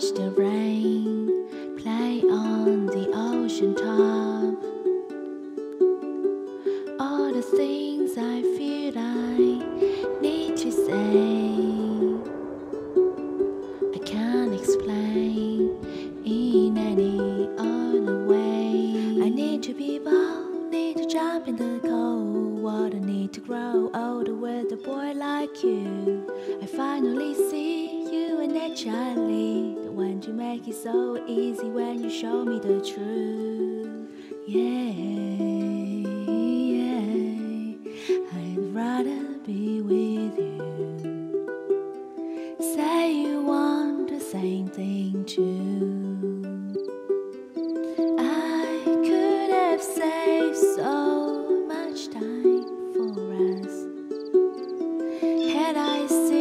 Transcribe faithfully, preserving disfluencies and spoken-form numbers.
watch the rain play on the ocean top. All the things I feel I need to say, I can't explain in any other way. I need to be bold, need to jump in the cold water, need to grow older with a boy like you. I finally see you and naturally, the one to make it so easy when you show me the truth. Yeah, yeah, I'd rather be with you. Say you want the same thing too. I could have saved so much time for us had I seen